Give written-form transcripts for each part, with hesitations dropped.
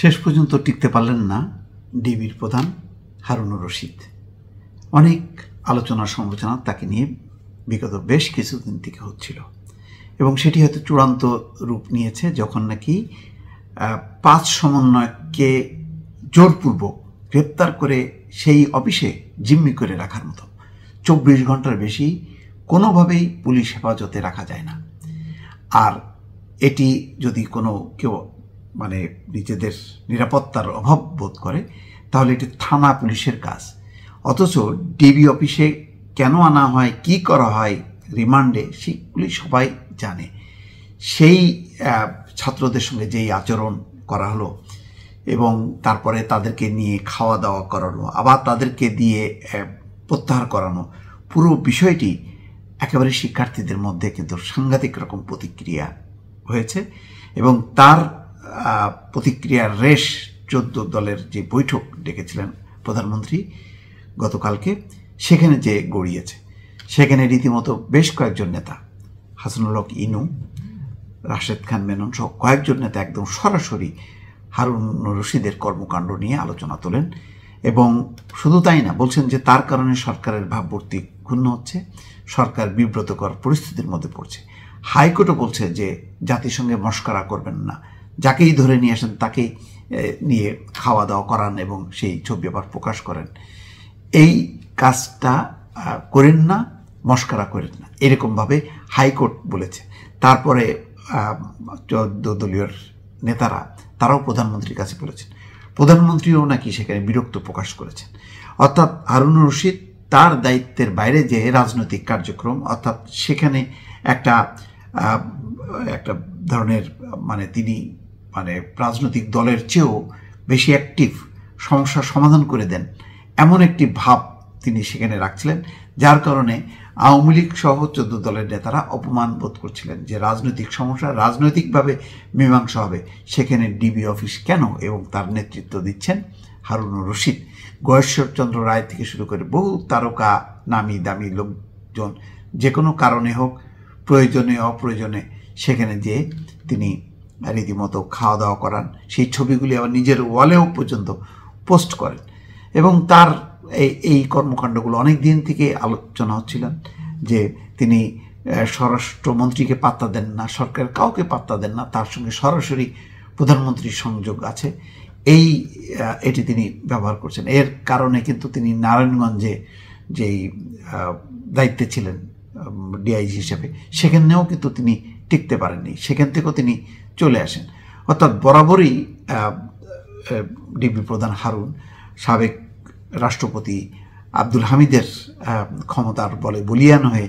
শেষ পর্যন্ত টিকতে পারলেন না ডিবির প্রধান হারুন অর রশিদ। অনেক আলোচনা সমালোচনা তাকে নিয়ে বিগত বেশ কিছুদিন থেকে হচ্ছিল এবং সেটি হয়তো চূড়ান্ত রূপ নিয়েছে যখন নাকি 5 সমন্বয়ককে জোরপূর্বক গ্রেপ্তার করে সেই অফিসে জিম্মি করে রাখার মতো 24 ঘন্টার বেশি কোনোভাবেই পুলিশ হেফাজতে রাখা যায় না। আর এটি যদি কোনো কেউ নিজেদের নিরাপত্তার অভাব বোধ করে তাহলে এটি থানা পুলিশের কাজ, অথচ ডিবি অফিসে কেন আনা হয়, কি করা হয় রিমান্ডে, সেগুলি সবাই জানে। সেই ছাত্রদের সঙ্গে যেই আচরণ করা হলো এবং তারপরে তাদেরকে নিয়ে খাওয়া দাওয়া করানো, আবার তাদেরকে দিয়ে প্রত্যাহার করানো, পুরো বিষয়টি একেবারে শিক্ষার্থীদের মধ্যে কিন্তু সাংঘাতিক রকম প্রতিক্রিয়া হয়েছে এবং তার প্রতিক্রিয়ার রেশ 14 দলের যে বৈঠক ডেকেছিলেন প্রধানমন্ত্রী গতকালকে সেখানে যে গড়িয়েছে, সেখানে রীতিমতো বেশ কয়েকজন নেতা, হাসানুল হক ইনু, রাশেদ খান মেনন সহ কয়েকজন নেতা একদম সরাসরি হারুন রশিদের কর্মকাণ্ড নিয়ে আলোচনা তোলেন এবং শুধু তাই না, বলছেন যে তার কারণে সরকারের ভাবমূর্তি ক্ষুণ্ণ হচ্ছে, সরকার বিব্রতকর পরিস্থিতির মধ্যে পড়ছে। হাইকোর্টও বলছে যে জাতিসংঘে মস্করা করবেন না, যাকেই ধরে নিয়ে আসেন তাকেই নিয়ে খাওয়া দাওয়া করান এবং সেই ছবি আবার প্রকাশ করেন, এই কাজটা করেন না, মস্করা করেন না, এরকমভাবে হাইকোর্ট বলেছে। তারপরে 14 দলীয় নেতারা তারাও প্রধানমন্ত্রীর কাছে বলেছেন, প্রধানমন্ত্রীও নাকি সেখানে বিরক্ত প্রকাশ করেছেন। অর্থাৎ হারুন রশিদ তার দায়িত্বের বাইরে যে রাজনৈতিক কার্যক্রম, অর্থাৎ সেখানে একটা একটা ধরনের তিনি রাজনৈতিক দলের চেয়েও বেশি অ্যাক্টিভ, সমস্যা সমাধান করে দেন এমন একটি ভাব তিনি সেখানে রাখছিলেন, যার কারণে আওয়ামী লীগ সহ 14 দলের নেতারা অপমান বোধ করছিলেন যে রাজনৈতিক সমস্যা রাজনৈতিকভাবে মীমাংসা হবে, সেখানে ডিবি অফিস কেন এবং তার নেতৃত্ব দিচ্ছেন হারুন অর রশিদ। গয়েশ্বরচন্দ্র রায় থেকে শুরু করে বহু তারকা নামি দামি লোকজন যে কোনো কারণে হোক, প্রয়োজনে অপ্রয়োজনে সেখানে যেয়ে তিনি রীতিমতো খাওয়া দাওয়া করান, সেই ছবিগুলি আবার নিজের ওয়ালেও পর্যন্ত পোস্ট করেন এবং তার এই কর্মকাণ্ডগুলো অনেক দিন থেকে আলোচনা হচ্ছিলেন যে তিনি স্বরাষ্ট্রমন্ত্রীকে পাত্তা দেন না, সরকার কাউকে পাত্তা দেন না, তার সঙ্গে সরাসরি প্রধানমন্ত্রীর সংযোগ আছে, এটি তিনি ব্যবহার করছেন। এর কারণে কিন্তু তিনি নারায়ণগঞ্জে যেই দায়িত্বে ছিলেন ডিআইজি হিসেবে সেখানেও কিন্তু তিনি টিকতে পারেননি, সেখান থেকেও তিনি চলে আসেন। অর্থাৎ বরাবরই ডিবি প্রধান হারুন সাবেক রাষ্ট্রপতি আব্দুল হামিদের ক্ষমতার বলে বলিয়ান হয়ে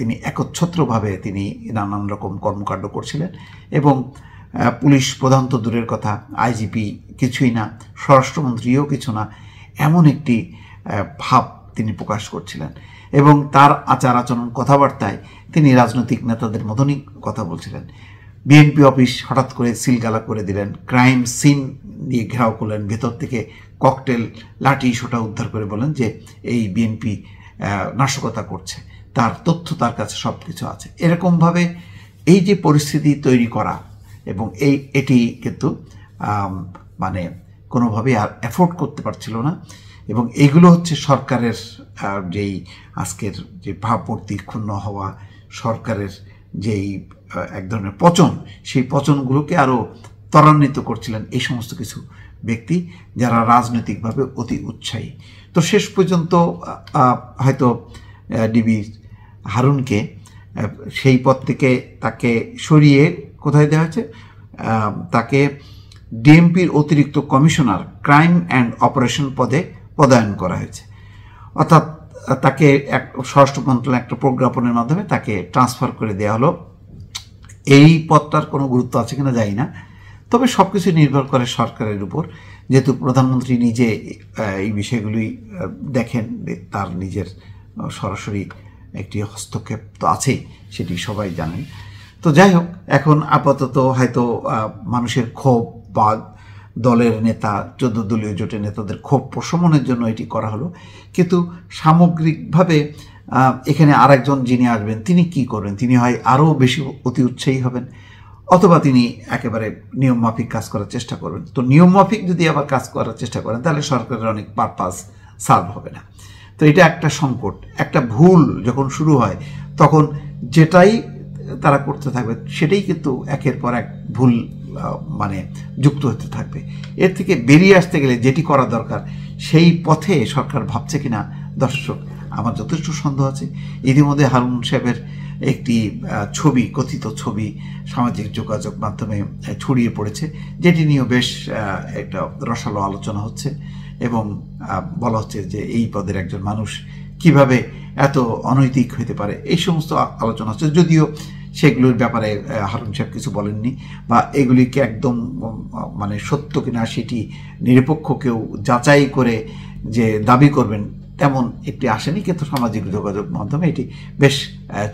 তিনি একচ্ছত্রভাবে তিনি নানান রকম কর্মকাণ্ড করছিলেন এবং পুলিশ প্রধান তো দূরের কথা, আইজিপি কিছুই না, স্বরাষ্ট্রমন্ত্রীও কিছু না, এমন একটি ভাব তিনি প্রকাশ করছিলেন এবং তার আচার আচরণ কথাবার্তায় তিনি রাজনৈতিক নেতাদের মতনই কথা বলছিলেন। বিএনপি অফিস হঠাৎ করে সিলগালা করে দিলেন, ক্রাইম সিন দিয়ে ঘেরাও করলেন, ভেতর থেকে ককটেল লাঠি সোটা উদ্ধার করে বলেন যে এই বিএনপি নাশকতা করছে, তার তথ্য তার কাছে সব কিছু আছে। এরকমভাবে এই যে পরিস্থিতি তৈরি করা এবং এটি কিন্তু কোনোভাবেই আর অ্যাফোর্ড করতে পারছিল না এবং এইগুলো হচ্ছে সরকারের যেই আজকের যে ভাবমূর্তি ক্ষুণ্ণ হওয়া, সরকারের যেই এক ধরনের পচন, সেই পচনগুলোকে আরও ত্বরান্বিত করছিলেন এই সমস্ত কিছু ব্যক্তি যারা রাজনৈতিকভাবে অতি উৎসাহী। তো শেষ পর্যন্ত হয়তো ডিবি হারুনকে সেই পদ থেকে তাকে সরিয়ে কোথায় দেওয়া হয়েছে, তাকে ডিএমপির অতিরিক্ত কমিশনার ক্রাইম অ্যান্ড অপারেশন পদে পদায়ন করা হয়েছে। অর্থাৎ তাকে স্বরাষ্ট্র মন্ত্রণালয়ের একটা প্রজ্ঞাপনের মাধ্যমে তাকে ট্রান্সফার করে দেওয়া হলো। এই পদটার কোনো গুরুত্ব আছে কিনা জানি না, তবে সব কিছু নির্ভর করে সরকারের উপর, যেহেতু প্রধানমন্ত্রী নিজে এই বিষয়গুলি দেখেন, তার নিজের সরাসরি একটি হস্তক্ষেপ তো আছেই, সেটি সবাই জানেন। তো যাই হোক, এখন আপাতত হয়তো মানুষের ক্ষোভ বা দলের নেতা 14 দলীয় জোটের নেতাদের ক্ষোভ প্রশমনের জন্য এটি করা হলো, কিন্তু সামগ্রিকভাবে এখানে আরেকজন যিনি আসবেন তিনি কি করবেন, তিনি হয় আরও বেশি অতি উৎসাহী হবেন অথবা তিনি একেবারে নিয়মমাফিক কাজ করার চেষ্টা করবেন। তো নিয়মমাফিক যদি আবার কাজ করার চেষ্টা করেন তাহলে সরকারের অনেক পারপাস সার্ভ হবে না। তো এটা একটা সংকট, একটা ভুল যখন শুরু হয় তখন যেটাই তারা করতে থাকবে সেটাই কিন্তু একের পর এক ভুল মানে যুক্ত হতে থাকবে। এর থেকে বেরিয়ে আসতে গেলে যেটি করা দরকার সেই পথে সরকার ভাবছে কিনা দর্শক আমার যথেষ্ট সন্দেহ আছে। ইতিমধ্যে হারুন সাহেবের একটি ছবি, কথিত ছবি সামাজিক যোগাযোগ মাধ্যমে ছড়িয়ে পড়েছে, যেটি নিয়ে বেশ একটা রসালো আলোচনা হচ্ছে এবং বলা হচ্ছে যে এই পদের একজন মানুষ কিভাবে এত অনৈতিক হতে পারে, এই সমস্ত আলোচনা হচ্ছে। যদিও সেগুলির ব্যাপারে হারুন সাহেব কিছু বলেননি বা এগুলিকে একদম মানে সত্য কিনা সেটি নিরপেক্ষ কেউ যাচাই করে যে দাবি করবেন তেমন একটি আসেনি, কিন্তু সামাজিক যোগাযোগ মাধ্যমে এটি বেশ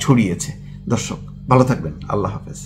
ছড়িয়েছে। দর্শক ভালো থাকবেন, আল্লাহ হাফেজ।